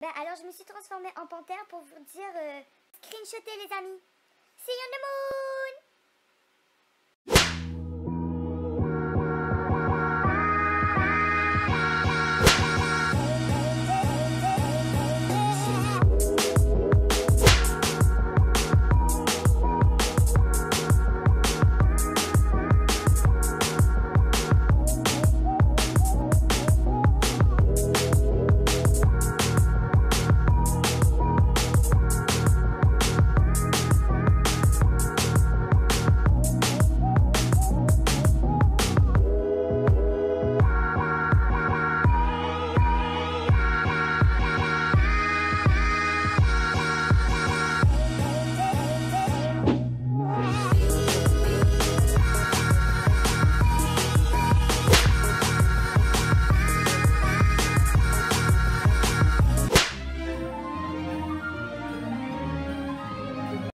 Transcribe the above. Bah alors je me suis transformée en panthère pour vous dire screenshotter les amis. See you on the moon.